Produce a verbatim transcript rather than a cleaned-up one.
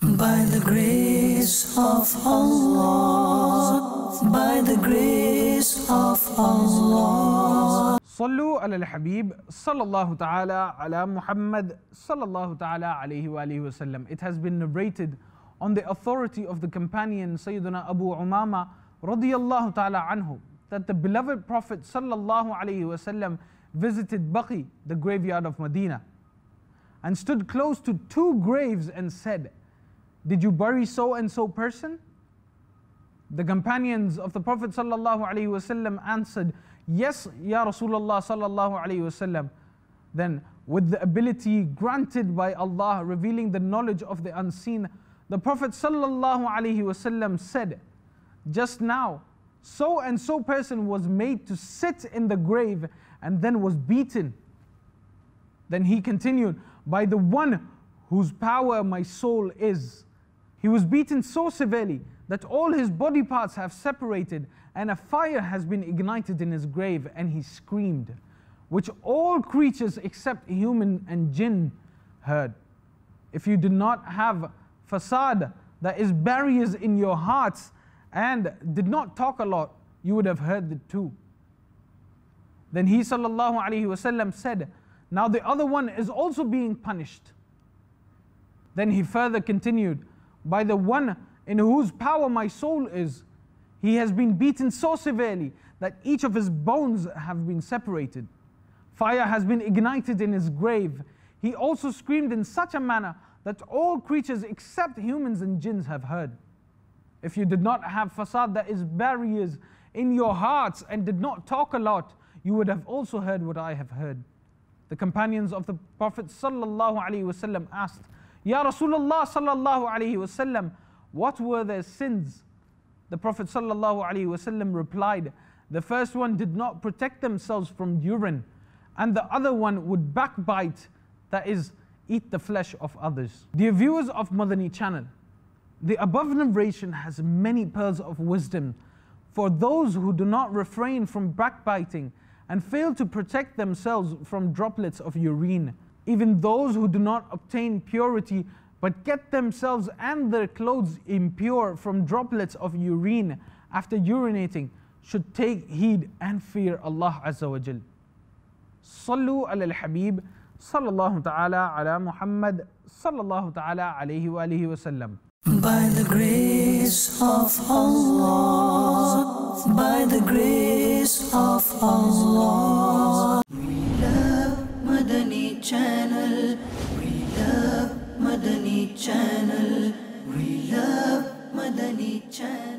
By the grace of Allah, by the grace of Allah. Sallu ala al-Habib sallallahu ta'ala ala Muhammad sallallahu ta'ala alayhi wa alihi wa sallam. It has been narrated on the authority of the companion Sayyiduna Abu Umama radiyallahu ta'ala anhu that the beloved Prophet sallallahu alayhi wa sallam visited Baqi, the graveyard of Madinah, and stood close to two graves and said, "Did you bury so and so person?" The companions of the Prophet sallallahu alayhi wa sallam answered, "Yes, Ya Rasulullah sallallahu alayhi wa sallam." Then, with the ability granted by Allah, revealing the knowledge of the unseen, the Prophet sallallahu alayhi wa sallam said, "Just now, so and so person was made to sit in the grave and then was beaten." Then he continued, "By the one whose power my soul is, he was beaten so severely that all his body parts have separated and a fire has been ignited in his grave, and he screamed, which all creatures except human and jinn heard. If you do not have fasād, that is barriers in your hearts, and did not talk a lot, you would have heard the two." Then he sallallahu alayhi wa sallam said, "Now the other one is also being punished." Then he further continued, "By the one in whose power my soul is, he has been beaten so severely that each of his bones have been separated. Fire has been ignited in his grave. He also screamed in such a manner that all creatures except humans and jinns have heard. If you did not have fasād, that is barriers in your hearts, and did not talk a lot, you would have also heard what I have heard." The companions of the Prophet sallallahu alayhi wa sallam asked, "Ya Rasulullah sallallahu alayhi wa sallam, what were their sins?" The Prophet sallallahu alayhi wa sallam replied, "The first one did not protect themselves from urine, and the other one would backbite, that is, eat the flesh of others." Dear viewers of Madani Channel, the above narration has many pearls of wisdom for those who do not refrain from backbiting and fail to protect themselves from droplets of urine. Even those who do not obtain purity but get themselves and their clothes impure from droplets of urine after urinating should take heed and fear Allah Azza wa Jal. Sallu ala al-Habib sallallahu ta'ala ala Muhammad sallallahu ta'ala alayhi wa alihi wa sallam. By the grace of Allah, by the grace of Allah. We love Madani Channel, we love Madani Channel, we love Madani Channel.